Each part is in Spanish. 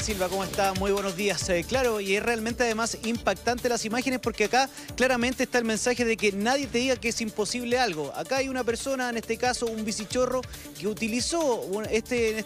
Manuel Silva, ¿cómo está? Muy buenos días. Claro, y es realmente además impactante las imágenes porque acá claramente está el mensaje de que nadie te diga que es imposible algo. Acá hay una persona, en este caso un bicichorro, que utilizó este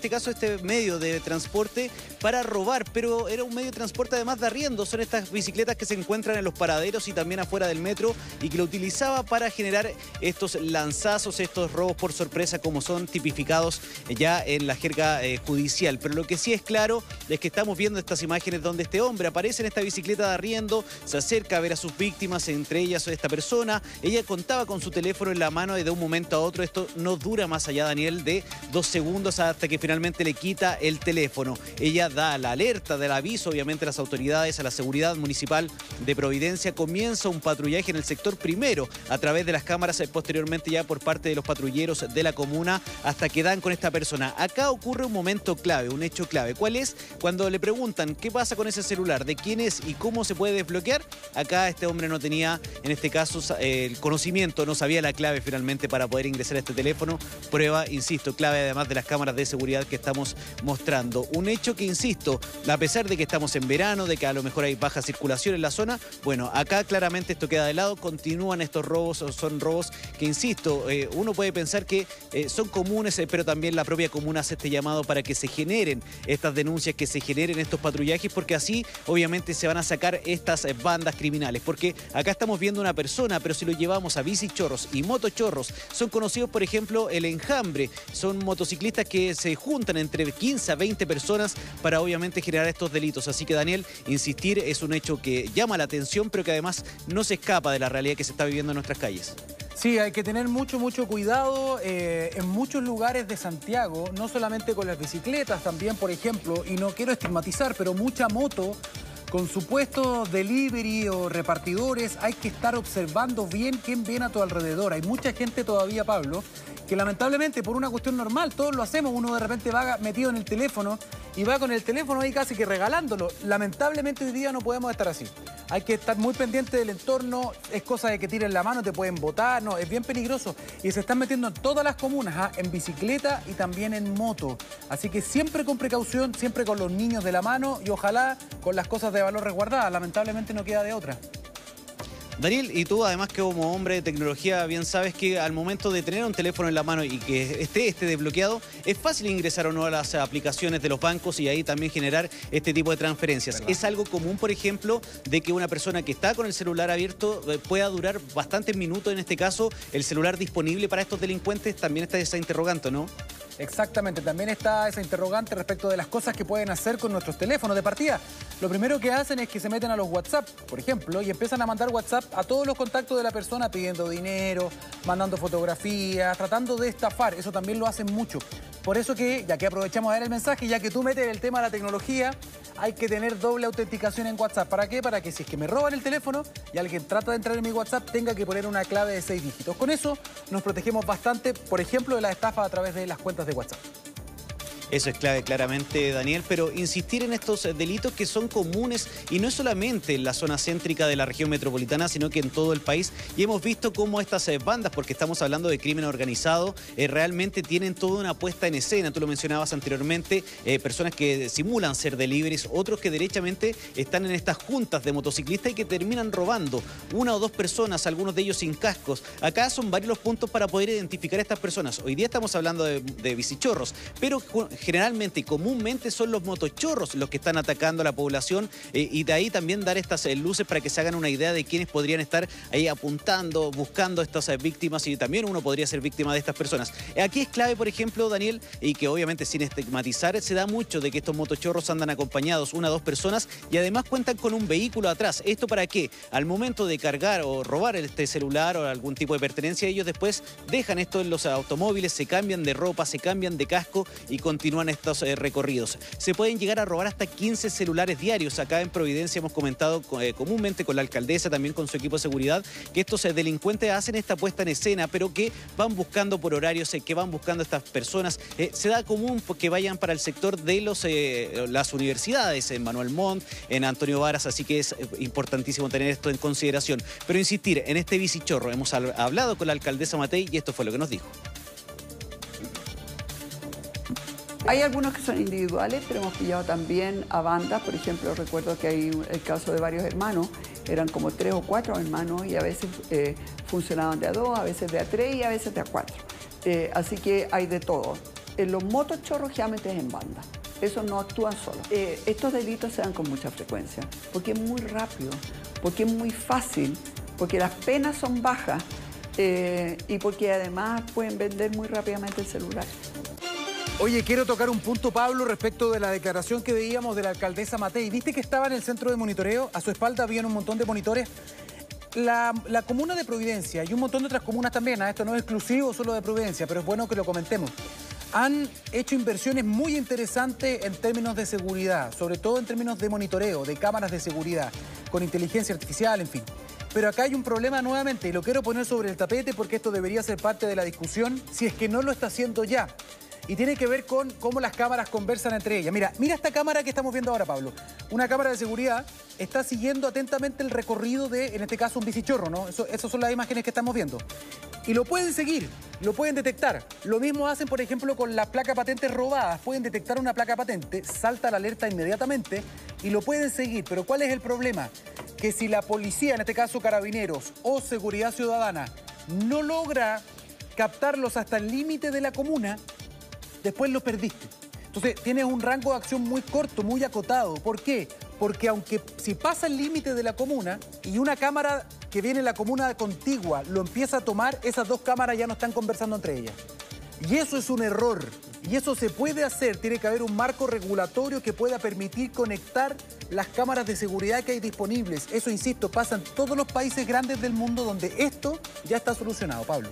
medio de transporte para robar, pero era un medio de transporte además de arriendo. Son estas bicicletas que se encuentran en los paraderos y también afuera del metro y que lo utilizaba para generar estos lanzazos, estos robos por sorpresa como son tipificados ya en la jerga judicial. Pero lo que sí es claro es que estamos viendo estas imágenes donde este hombre aparece en esta bicicleta de arriendo, se acerca a ver a sus víctimas, entre ellas esta persona. Ella contaba con su teléfono en la mano y de un momento a otro esto no dura más allá, Daniel, de 2 segundos hasta que finalmente le quita el teléfono. Ella da la alerta, del aviso, obviamente, a las autoridades, a la seguridad municipal de Providencia. Comienza un patrullaje en el sector primero a través de las cámaras, posteriormente ya por parte de los patrulleros de la comuna, hasta que dan con esta persona. Acá ocurre un momento clave, un hecho clave. ¿Cuál es? Cuando le preguntan qué pasa con ese celular, de quién es y cómo se puede desbloquear, acá este hombre no tenía, en este caso, el conocimiento, no sabía la clave finalmente para poder ingresar a este teléfono. Prueba, insisto, clave además de las cámaras de seguridad que estamos mostrando. Un hecho que, insisto, a pesar de que estamos en verano, de que a lo mejor hay baja circulación en la zona, bueno, acá claramente esto queda de lado, continúan estos robos, son robos que, insisto, uno puede pensar que son comunes, pero también la propia comuna hace este llamado para que se generen estas denuncias, que se generen estos patrullajes, porque así obviamente se van a sacar estas bandas criminales, porque acá estamos viendo una persona, pero si lo llevamos a bicichorros y motochorros, son conocidos por ejemplo el enjambre, son motociclistas que se juntan entre 15 a 20 personas para obviamente generar estos delitos, así que Daniel, insistir, es un hecho que llama la atención, pero que además no se escapa de la realidad que se está viviendo en nuestras calles. Sí, hay que tener mucho cuidado en muchos lugares de Santiago, no solamente con las bicicletas, también, por ejemplo, y no quiero estigmatizar, pero mucha moto con supuestos delivery o repartidores, hay que estar observando bien quién viene a tu alrededor. Hay mucha gente todavía, Pablo, que lamentablemente por una cuestión normal, todos lo hacemos, uno de repente va metido en el teléfono y va con el teléfono ahí casi que regalándolo. Lamentablemente hoy día no podemos estar así. Hay que estar muy pendiente del entorno, es cosa de que tiren la mano, te pueden botar, no, es bien peligroso. Y se están metiendo en todas las comunas, ¿ah? En bicicleta y también en moto. Así que siempre con precaución, siempre con los niños de la mano y ojalá con las cosas de valor resguardadas. Lamentablemente no queda de otra. Daniel, y tú además que como hombre de tecnología bien sabes que al momento de tener un teléfono en la mano y que esté desbloqueado, es fácil ingresar o no a las aplicaciones de los bancos y ahí también generar este tipo de transferencias. ¿Verdad? Es algo común, por ejemplo, de que una persona que está con el celular abierto pueda durar bastantes minutos, en este caso, el celular disponible para estos delincuentes, también está esa interrogante, ¿no? Exactamente, también está esa interrogante respecto de las cosas que pueden hacer con nuestros teléfonos de partida. Lo primero que hacen es que se meten a los WhatsApp, por ejemplo, y empiezan a mandar WhatsApp a todos los contactos de la persona pidiendo dinero, mandando fotografías, tratando de estafar. Eso también lo hacen mucho. Por eso que, ya que aprovechamos a ver el mensaje, ya que tú metes el tema de la tecnología, hay que tener doble autenticación en WhatsApp. ¿Para qué? Para que si es que me roban el teléfono y alguien trata de entrar en mi WhatsApp, tenga que poner una clave de 6 dígitos. Con eso nos protegemos bastante, por ejemplo, de las estafas a través de las cuentas de WhatsApp. Eso es clave claramente, Daniel, pero insistir en estos delitos que son comunes y no es solamente en la zona céntrica de la región metropolitana, sino que en todo el país. Y hemos visto cómo estas bandas, porque estamos hablando de crimen organizado, realmente tienen toda una puesta en escena. Tú lo mencionabas anteriormente, personas que simulan ser deliveries, otros que derechamente están en estas juntas de motociclistas y que terminan robando una o dos personas, algunos de ellos sin cascos. Acá son varios los puntos para poder identificar a estas personas. Hoy día estamos hablando de bicichorros, pero generalmente y comúnmente son los motochorros los que están atacando a la población y de ahí también dar estas luces para que se hagan una idea de quiénes podrían estar ahí apuntando, buscando a estas víctimas y también uno podría ser víctima de estas personas. Aquí es clave, por ejemplo, Daniel, y que obviamente sin estigmatizar, se da mucho de que estos motochorros andan acompañados una o dos personas y además cuentan con un vehículo atrás. ¿Esto para qué? Al momento de cargar o robar este celular o algún tipo de pertenencia, ellos después dejan esto en los automóviles, se cambian de ropa, se cambian de casco y continúan estos recorridos. Se pueden llegar a robar hasta 15 celulares diarios. Acá en Providencia hemos comentado comúnmente con la alcaldesa, también con su equipo de seguridad, que estos delincuentes hacen esta puesta en escena, pero que van buscando por horarios, que van buscando a estas personas. Se da común que vayan para el sector de las universidades, en Manuel Montt, en Antonio Varas, así que es importantísimo tener esto en consideración. Pero insistir, en este bicichorro hemos hablado con la alcaldesa Matei y esto fue lo que nos dijo. Hay algunos que son individuales, pero hemos pillado también a bandas. Por ejemplo, recuerdo que hay el caso de varios hermanos, eran como 3 o 4 hermanos y a veces funcionaban de a 2, a veces de a 3 y a veces de a 4. Así que hay de todo. Los motochorros realmente es en banda, eso no actúan solo. Estos delitos se dan con mucha frecuencia, porque es muy rápido, porque es muy fácil, porque las penas son bajas y porque además pueden vender muy rápidamente el celular. Oye, quiero tocar un punto, Pablo, respecto de la declaración que veíamos de la alcaldesa Matei. ¿Viste que estaba en el centro de monitoreo? A su espalda habían un montón de monitores. La comuna de Providencia y un montón de otras comunas también, esto no es exclusivo solo de Providencia, pero es bueno que lo comentemos. Han hecho inversiones muy interesantes en términos de seguridad, sobre todo en términos de monitoreo, de cámaras de seguridad, con inteligencia artificial, en fin. Pero acá hay un problema nuevamente y lo quiero poner sobre el tapete porque esto debería ser parte de la discusión, si es que no lo está haciendo ya. Y tiene que ver con cómo las cámaras conversan entre ellas. Mira esta cámara que estamos viendo ahora, Pablo. Una cámara de seguridad está siguiendo atentamente el recorrido de, en este caso, un bicichorro, ¿no? Esas son las imágenes que estamos viendo. Y lo pueden seguir, lo pueden detectar. Lo mismo hacen, por ejemplo, con las placas patentes robadas. Pueden detectar una placa patente, salta la alerta inmediatamente y lo pueden seguir. Pero ¿cuál es el problema? Que si la policía, en este caso carabineros o seguridad ciudadana, no logra captarlos hasta el límite de la comuna, después los perdiste. Entonces tienes un rango de acción muy corto, muy acotado. ¿Por qué? Porque aunque si pasa el límite de la comuna y una cámara que viene en la comuna contigua lo empieza a tomar, esas dos cámaras ya no están conversando entre ellas. Y eso es un error. Y eso se puede hacer, tiene que haber un marco regulatorio que pueda permitir conectar las cámaras de seguridad que hay disponibles. Eso, insisto, pasa en todos los países grandes del mundo donde esto ya está solucionado, Pablo.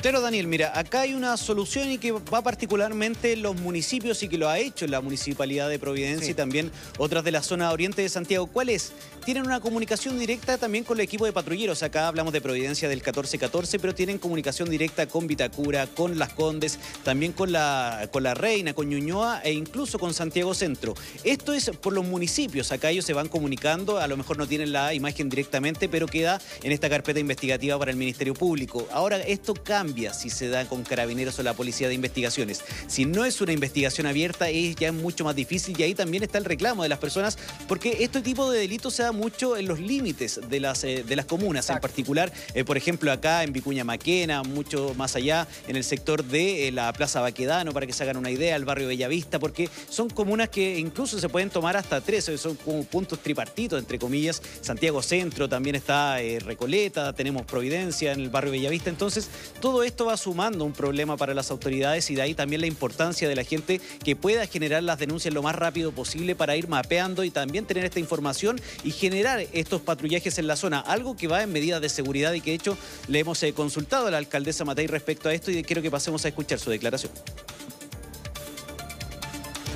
Pero Daniel, mira, acá hay una solución y que va particularmente en los municipios y que lo ha hecho la Municipalidad de Providencia y también otras de la zona oriente de Santiago. ¿Cuál es? Tienen una comunicación directa también con el equipo de patrulleros. Acá hablamos de Providencia del 1414, pero tienen comunicación directa con Vitacura, con Las Condes, también con la Reina, con Ñuñoa e incluso con Santiago Centro. Esto es por los municipios. Acá ellos se van comunicando, a lo mejor no tienen la imagen directamente, pero queda en esta carpeta investigativa para el Ministerio Público. Ahora, esto cambia. Si se da con carabineros o la policía de investigaciones. Si no es una investigación abierta, es ya mucho más difícil y ahí también está el reclamo de las personas, porque este tipo de delitos se da mucho en los límites de las comunas. Exacto. En particular, por ejemplo, acá en Vicuña Mackenna, mucho más allá, en el sector de la Plaza Baquedano, para que se hagan una idea, el barrio Bellavista, porque son comunas que incluso se pueden tomar hasta 3, son como puntos tripartitos, entre comillas. Santiago Centro, también está Recoleta, tenemos Providencia en el barrio Bellavista, entonces todo esto va sumando un problema para las autoridades y de ahí también la importancia de la gente que pueda generar las denuncias lo más rápido posible para ir mapeando y también tener esta información y generar estos patrullajes en la zona, algo que va en medidas de seguridad y que de hecho le hemos consultado a la alcaldesa Matei respecto a esto y quiero que pasemos a escuchar su declaración.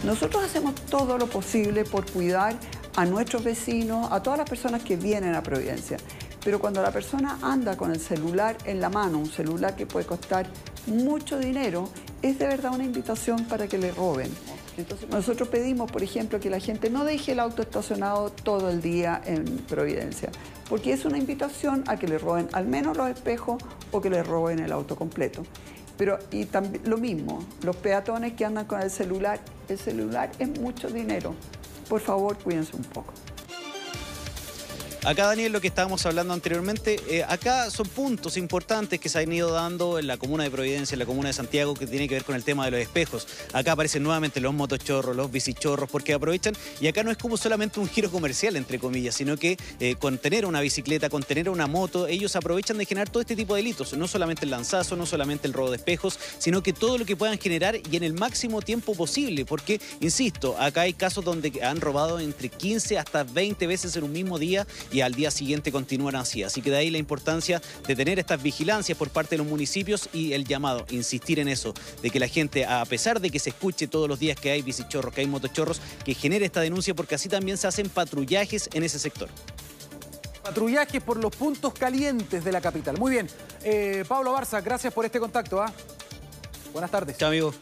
Nosotros hacemos todo lo posible por cuidar a nuestros vecinos, a todas las personas que vienen a Providencia. Pero cuando la persona anda con el celular en la mano, un celular que puede costar mucho dinero, es de verdad una invitación para que le roben. Entonces nosotros pedimos, por ejemplo, que la gente no deje el auto estacionado todo el día en Providencia, porque es una invitación a que le roben al menos los espejos o que le roben el auto completo. Pero, y también, lo mismo, los peatones que andan con el celular es mucho dinero. Por favor, cuídense un poco. Acá, Daniel, lo que estábamos hablando anteriormente, acá son puntos importantes que se han ido dando en la comuna de Providencia, en la comuna de Santiago, que tiene que ver con el tema de los espejos. Acá aparecen nuevamente los motochorros, los bicichorros, porque aprovechan. Y acá no es como solamente un giro comercial, entre comillas, sino que con tener una bicicleta, con tener una moto, ellos aprovechan de generar todo este tipo de delitos. No solamente el lanzazo, no solamente el robo de espejos, sino que todo lo que puedan generar y en el máximo tiempo posible. Porque, insisto, acá hay casos donde han robado entre 15 hasta 20 veces en un mismo día y al día siguiente continúan así. Así que de ahí la importancia de tener estas vigilancias por parte de los municipios y el llamado, insistir en eso, de que la gente, a pesar de que se escuche todos los días que hay bicichorros, que hay motochorros, que genere esta denuncia porque así también se hacen patrullajes en ese sector. Patrullajes por los puntos calientes de la capital. Muy bien. Pablo Barza, gracias por este contacto. Buenas tardes. Chao, amigo.